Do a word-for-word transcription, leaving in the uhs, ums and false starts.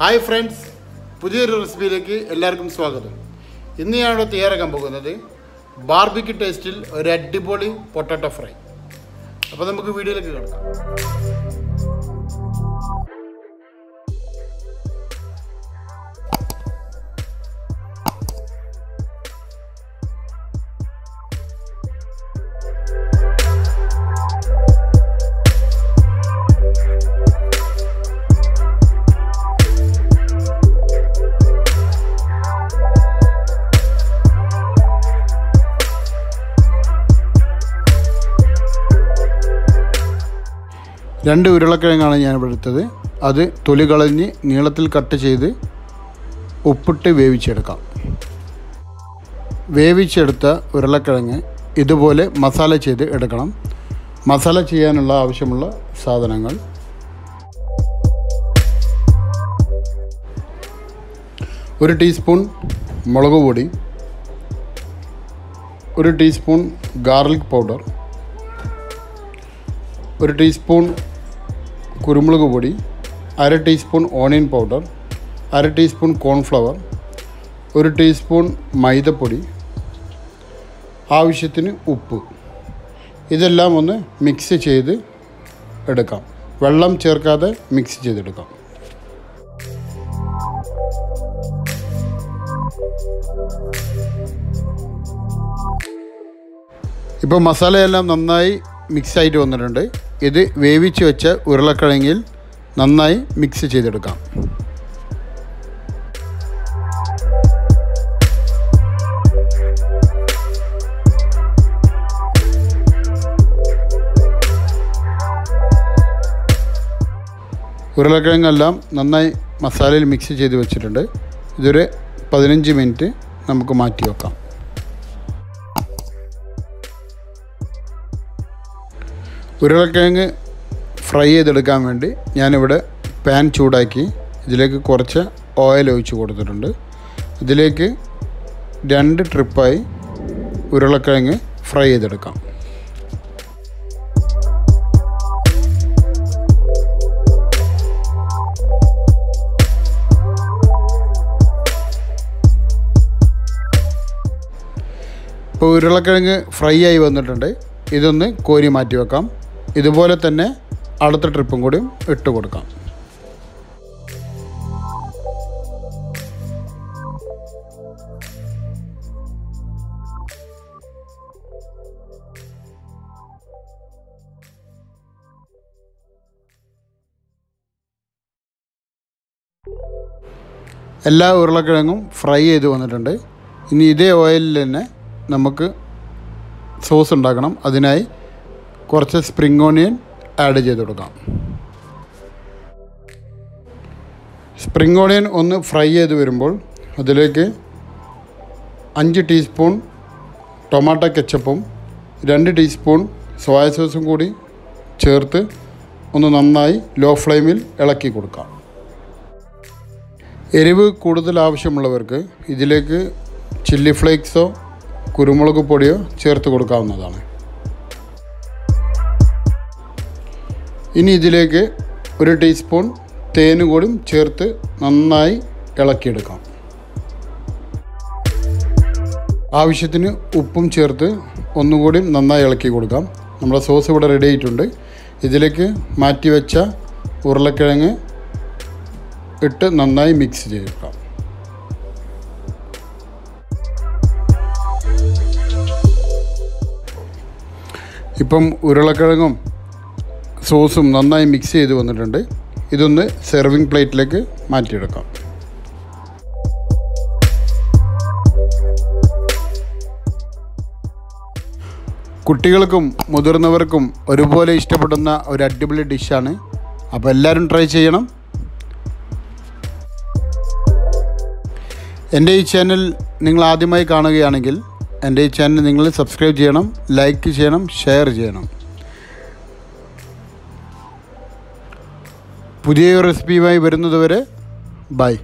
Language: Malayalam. Hi friends, പുതിയൊരു റെസിപ്പിയിലേക്ക് എല്ലാവർക്കും സ്വാഗതം. ഇന്ന് ഞാൻ ഇവിടെ തയ്യാറാക്കാൻ പോകുന്നത് ബാർബിക്യൂ ടേസ്റ്റിൽ റെഡ് ഡിപോളി പൊട്ടറ്റോ ഫ്രൈ. അപ്പോൾ നമുക്ക് വീഡിയോയിലേക്ക് കടക്കാം. രണ്ട് ഉരുളക്കിഴങ്ങാണ് ഞാൻ ഇവിടെ എടുത്തത്. അത് തൊലി കളഞ്ഞ് നീളത്തിൽ കട്ട് ചെയ്ത് ഉപ്പിട്ട് വേവിച്ചെടുക്കാം. വേവിച്ചെടുത്ത ഉരുളക്കിഴങ്ങ് ഇതുപോലെ മസാല ചെയ്ത് എടുക്കണം. മസാല ചെയ്യാനുള്ള ആവശ്യമുള്ള സാധനങ്ങൾ: ഒരു ടീസ്പൂൺ മുളക് പൊടി, ഒരു ടീസ്പൂൺ ഗാർലിക് പൗഡർ, ഒരു ടീസ്പൂൺ കുരുമുളക് പൊടി, അര ടീസ്പൂൺ ഓണിയൻ പൗഡർ, അര ടീസ്പൂൺ കോൺഫ്ലവർ, ഒരു ടീസ്പൂൺ മൈദപ്പൊടി, ആവശ്യത്തിന് ഉപ്പ്. ഇതെല്ലാം ഒന്ന് മിക്സ് ചെയ്ത് എടുക്കാം. വെള്ളം ചേർക്കാതെ മിക്സ് ചെയ്തെടുക്കാം. ഇപ്പോൾ മസാലയെല്ലാം നന്നായി മിക്സായിട്ട് വന്നിട്ടുണ്ട്. ഇത് വേവിച്ച് വെച്ച ഉരുളക്കിഴങ്ങിൽ നന്നായി മിക്സ് ചെയ്തെടുക്കാം. ഉരുളക്കിഴങ്ങെല്ലാം നന്നായി മസാലയിൽ മിക്സ് ചെയ്ത് വെച്ചിട്ടുണ്ട്. ഇതൊരു പതിനഞ്ച് മിനിറ്റ് നമുക്ക് മാറ്റി വെക്കാം. ഉരുളക്കിഴങ്ങ് ഫ്രൈ ചെയ്തെടുക്കാൻ വേണ്ടി ഞാനിവിടെ പാൻ ചൂടാക്കി ഇതിലേക്ക് കുറച്ച് ഓയിൽ ഒഴിച്ച് കൊടുത്തിട്ടുണ്ട്. ഇതിലേക്ക് രണ്ട് ട്രിപ്പായി ഉരുളക്കിഴങ്ങ് ഫ്രൈ ചെയ്തെടുക്കാം. ഇപ്പോൾ ഉരുളക്കിഴങ്ങ് ഫ്രൈ ആയി വന്നിട്ടുണ്ട്. ഇതൊന്ന് കോരി മാറ്റി വെക്കാം. ഇതുപോലെ തന്നെ അടുത്ത ട്രിപ്പും കൂടി ഇട്ട് കൊടുക്കാം. എല്ലാ ഉരുളക്കിഴങ്ങും ഫ്രൈ ചെയ്ത് വന്നിട്ടുണ്ട്. ഇനി ഇതേ ഓയിലിൽ തന്നെ നമുക്ക് സോസ് ഉണ്ടാക്കണം. അതിനായി കുറച്ച് സ്പ്രിംഗ് ഓണിയൻ ആഡ് ചെയ്ത് കൊടുക്കാം. സ്പ്രിംഗ് ഓണിയൻ ഒന്ന് ഫ്രൈ ചെയ്ത് വരുമ്പോൾ അതിലേക്ക് അഞ്ച് ടീസ്പൂൺ ടൊമാറ്റോ കെച്ചപ്പും രണ്ട് ടീസ്പൂൺ സോയ സോസും കൂടി ചേർത്ത് ഒന്ന് നന്നായി ലോ ഫ്ലെയിമിൽ ഇളക്കി കൊടുക്കാം. എരിവ് കൂടുതൽ ആവശ്യമുള്ളവർക്ക് ഇതിലേക്ക് ചില്ലി ഫ്ലേക്സോ കുരുമുളക് പൊടിയോ ചേർത്ത് കൊടുക്കാവുന്നതാണ്. ഇനി ഇതിലേക്ക് ഒരു ടീസ്പൂൺ തേനും കൂടി ചേർത്ത് നന്നായി ഇളക്കിയെടുക്കാം. ആവശ്യത്തിന് ഉപ്പും ചേർത്ത് ഒന്നുകൂടി നന്നായി ഇളക്കി കൊടുക്കാം. നമ്മുടെ സോസ് ഇവിടെ റെഡി ആയിട്ടുണ്ട്. ഇതിലേക്ക് മാറ്റിവെച്ച ഉരുളക്കിഴങ്ങ് ഇട്ട് നന്നായി മിക്സ് ചെയ്തെടുക്കാം. ഇപ്പം ഉരുളക്കിഴങ്ങും സോസും നന്നായി മിക്സ് ചെയ്ത് വന്നിട്ടുണ്ട്. ഇതൊന്ന് സെർവിങ് പ്ലേറ്റിലേക്ക് മാറ്റിയെടുക്കാം. കുട്ടികൾക്കും മുതിർന്നവർക്കും ഒരുപോലെ ഇഷ്ടപ്പെടുന്ന ഒരു അടിപൊളി ഡിഷാണ്. അപ്പോൾ എല്ലാവരും ട്രൈ ചെയ്യണം. എൻ്റെ ഈ ചാനൽ നിങ്ങൾ ആദ്യമായി കാണുകയാണെങ്കിൽ എൻ്റെ ഈ ചാനൽ നിങ്ങൾ സബ്സ്ക്രൈബ് ചെയ്യണം, ലൈക്ക് ചെയ്യണം, ഷെയർ ചെയ്യണം. പുതിയ റെസിപ്പിയുമായി വരുന്നതുവരെ ബൈ.